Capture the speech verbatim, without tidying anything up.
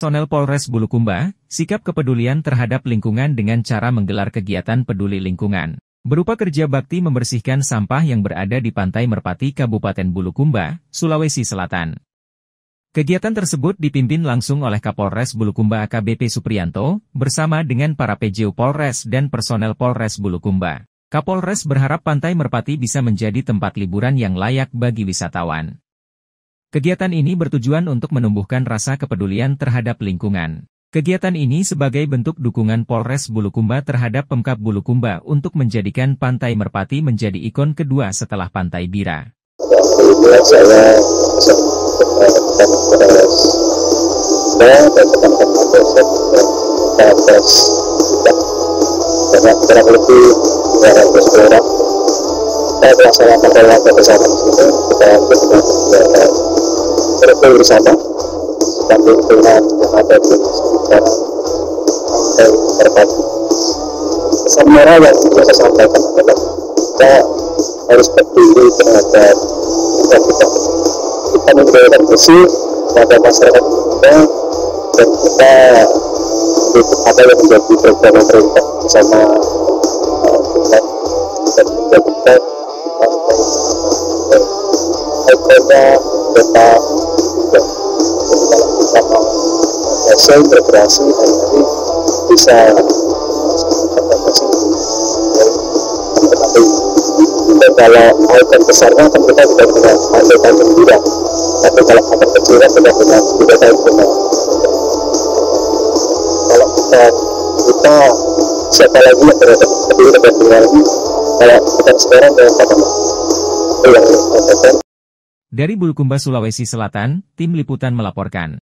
Personel Polres Bulukumba, sikap kepedulian terhadap lingkungan dengan cara menggelar kegiatan peduli lingkungan, berupa kerja bakti membersihkan sampah yang berada di Pantai Merpati, Kabupaten Bulukumba, Sulawesi Selatan. Kegiatan tersebut dipimpin langsung oleh Kapolres Bulukumba A K B P Supriyanto, bersama dengan para P J U Polres dan personel Polres Bulukumba. Kapolres berharap Pantai Merpati bisa menjadi tempat liburan yang layak bagi wisatawan. Kegiatan ini bertujuan untuk menumbuhkan rasa kepedulian terhadap lingkungan. Kegiatan ini sebagai bentuk dukungan Polres Bulukumba terhadap Pemkab Bulukumba untuk menjadikan Pantai Merpati menjadi ikon kedua setelah Pantai Bira. Sebelumnya saya berterima Polres dan teman-teman Polres kurang lebih dua ratus orang. Saya melaksanakan kegiatan bersama di sini dan berkumpul bersama sambil dengan yang ada di sekitar Pantai Merpati. Pesan moral yang sudah saya sampaikan adalah kita harus peduli terhadap kita kita kita membuat bersih pada masyarakat kita, dan kita ada yang menjadi program pemerintah bersama dengan dan juga kita ikona kota saya berkreasi dan nanti bisa dan kalau ikon besarnya kan kita tidak punya ikon yang beda, tapi kalau ikon kecilnya tidak punya tidak tahu punya. Kalau kita kita siapa lagi yang terhadap tapi kita punya lagi kalau kita sekarang dengan kata yang katakan. Dari Bulukumba, Sulawesi Selatan, tim liputan melaporkan.